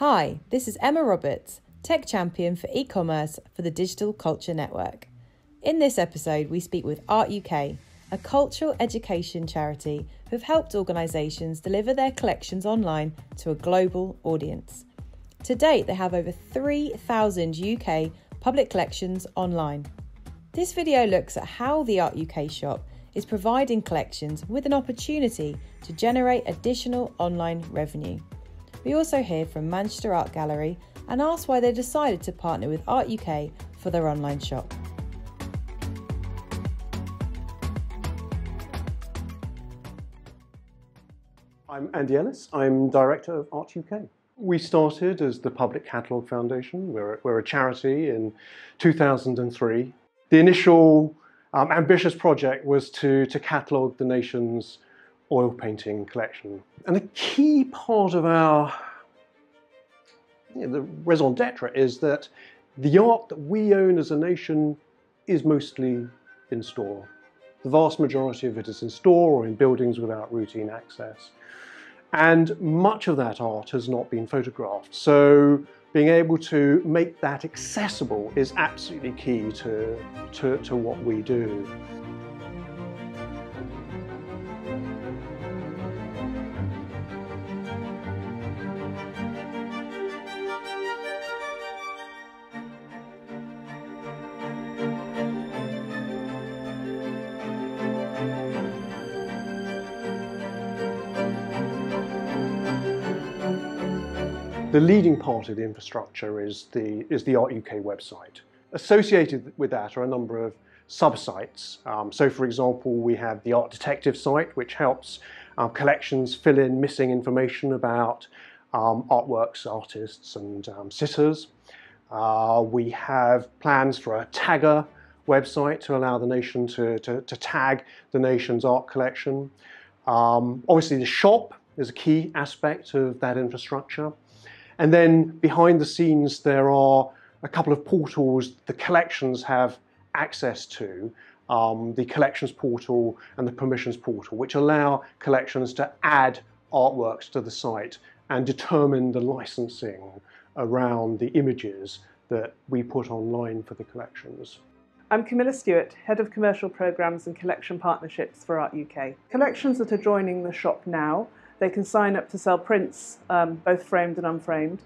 Hi, this is Emma Roberts, Tech Champion for e-commerce for the Digital Culture Network. In this episode, we speak with Art UK, a cultural education charity who've helped organisations deliver their collections online to a global audience. To date, they have over 3,000 UK public collections online. This video looks at how the Art UK shop is providing collections with an opportunity to generate additional online revenue. We also hear from Manchester Art Gallery and ask why they decided to partner with Art UK for their online shop. I'm Andy Ellis, I'm Director of Art UK. We started as the Public Catalogue Foundation. We're a charity in 2003. The initial ambitious project was to catalogue the nation's oil painting collection. And a key part of our the raison d'etre is that the art that we own as a nation is mostly in store. The vast majority of it is in store or in buildings without routine access. And much of that art has not been photographed. So being able to make that accessible is absolutely key to what we do. The leading part of the infrastructure is the Art UK website. Associated with that are a number of sub-sites. So for example, we have the Art Detective site, which helps collections fill in missing information about artworks, artists and sitters. We have plans for a tagger website to allow the nation to tag the nation's art collection. Obviously the shop is a key aspect of that infrastructure. And then behind the scenes, there are a couple of portals the collections have access to, the Collections Portal and the Permissions Portal, which allow collections to add artworks to the site and determine the licensing around the images that we put online for the collections. I'm Camilla Stewart, Head of Commercial Programmes and Collection Partnerships for Art UK. Collections that are joining the shop now, they can sign up to sell prints, both framed and unframed.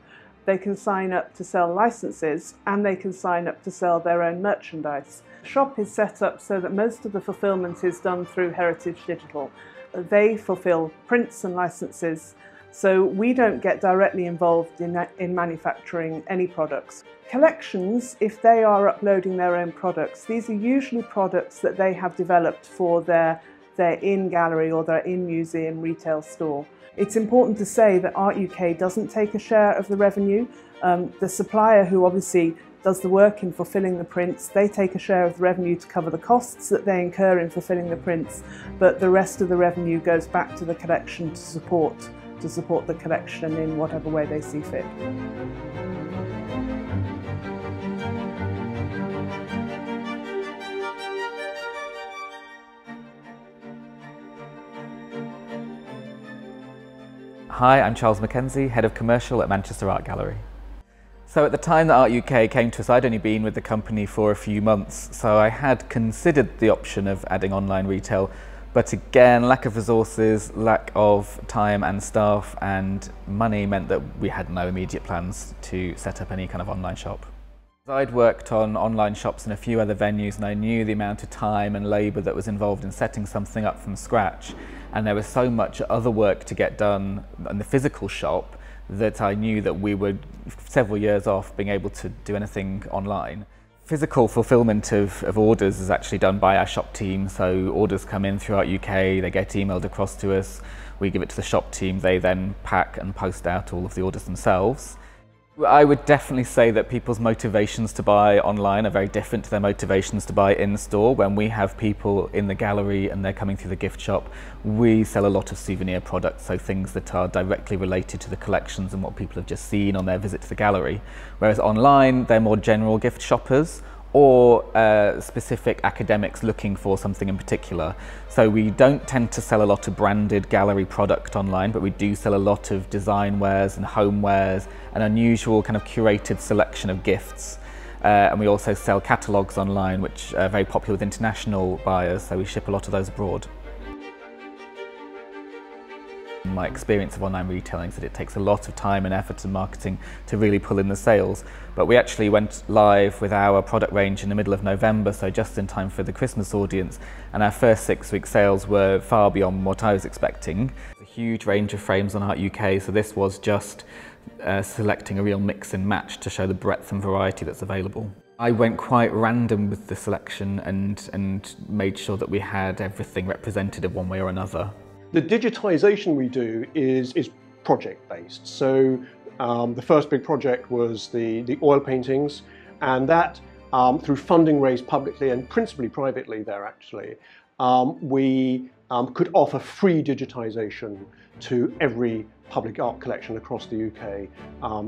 They can sign up to sell licenses, and they can sign up to sell their own merchandise. The shop is set up so that most of the fulfilment is done through Heritage Digital. They fulfill prints and licenses, so we don't get directly involved in manufacturing any products. Collections, if they are uploading their own products, these are usually products that they have developed for their in-gallery or their in-museum retail store. It's important to say that Art UK doesn't take a share of the revenue. The supplier, who obviously does the work in fulfilling the prints, they take a share of the revenue to cover the costs that they incur in fulfilling the prints, but the rest of the revenue goes back to the collection to support the collection in whatever way they see fit. Hi, I'm Charles Mackenzie, Head of Commercial at Manchester Art Gallery. So at the time that Art UK came to us, I'd only been with the company for a few months, so I had considered the option of adding online retail, but again, lack of resources, lack of time and staff and money meant that we had no immediate plans to set up any kind of online shop. I'd worked on online shops in a few other venues and I knew the amount of time and labour that was involved in setting something up from scratch. And there was so much other work to get done in the physical shop that I knew that we were several years off being able to do anything online. Physical fulfilment of orders is actually done by our shop team. So orders come in throughout UK, they get emailed across to us, we give it to the shop team, they then pack and post out all of the orders themselves. I would definitely say that people's motivations to buy online are very different to their motivations to buy in store. When we have people in the gallery and they're coming through the gift shop, we sell a lot of souvenir products, so things that are directly related to the collections and what people have just seen on their visit to the gallery. Whereas online, they're more general gift shoppers, or specific academics looking for something in particular. So we don't tend to sell a lot of branded gallery product online, but we do sell a lot of design wares and home wares, an unusual kind of curated selection of gifts. And we also sell catalogues online, which are very popular with international buyers, so we ship a lot of those abroad. My experience of online retailing is that it takes a lot of time and effort and marketing to really pull in the sales. But we actually went live with our product range in the middle of November, so just in time for the Christmas audience, and our first 6-week sales were far beyond what I was expecting. A huge range of frames on Art UK, so this was just selecting a real mix and match to show the breadth and variety that's available. I went quite random with the selection and made sure that we had everything represented in one way or another. The digitisation we do is project-based. So the first big project was the oil paintings, and that through funding raised publicly and principally privately there actually, we could offer free digitisation to every public art collection across the UK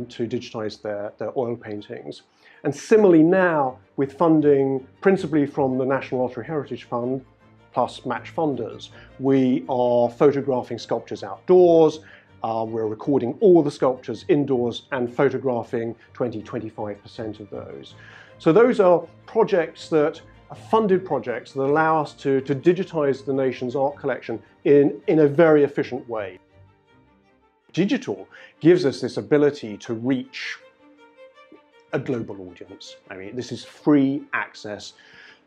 to digitise their oil paintings. And similarly now, with funding principally from the National Lottery Heritage Fund, plus match funders, we are photographing sculptures outdoors, we're recording all the sculptures indoors and photographing 20–25% of those. So those are projects that are funded projects that allow us to digitise the nation's art collection in a very efficient way. Digital gives us this ability to reach a global audience. I mean, this is free access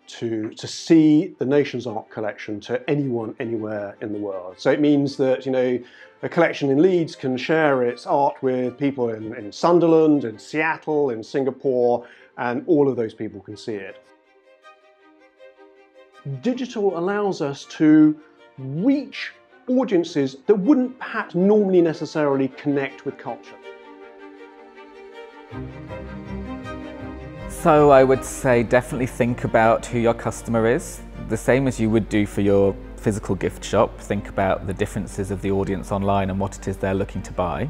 to see the nation's art collection to anyone, anywhere in the world. So it means that, you know, a collection in Leeds can share its art with people in Sunderland, in Seattle, in Singapore, and all of those people can see it. Digital allows us to reach audiences that wouldn't perhaps normally necessarily connect with culture. So I would say definitely think about who your customer is, the same as you would do for your physical gift shop. Think about the differences of the audience online and what it is they're looking to buy.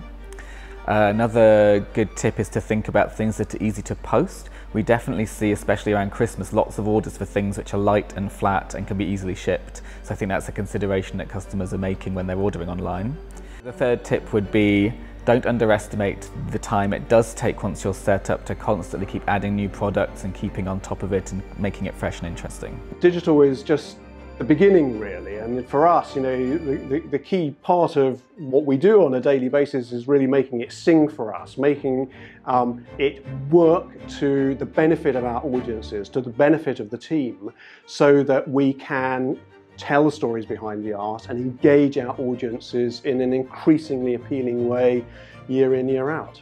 Another good tip is to think about things that are easy to post. We definitely see, especially around Christmas, lots of orders for things which are light and flat and can be easily shipped. So I think that's a consideration that customers are making when they're ordering online. The third tip would be, don't underestimate the time it does take once you're set up to constantly keep adding new products and keeping on top of it and making it fresh and interesting. Digital is just the beginning really, and for us, you know, the key part of what we do on a daily basis is really making it sing for us, making it work to the benefit of our audiences, to the benefit of the team, so that we can tell the stories behind the art and engage our audiences in an increasingly appealing way year in, year out.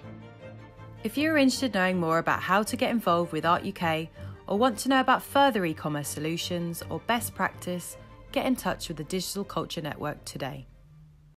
If you're interested in knowing more about how to get involved with Art UK or want to know about further e-commerce solutions or best practice, get in touch with the Digital Culture Network today.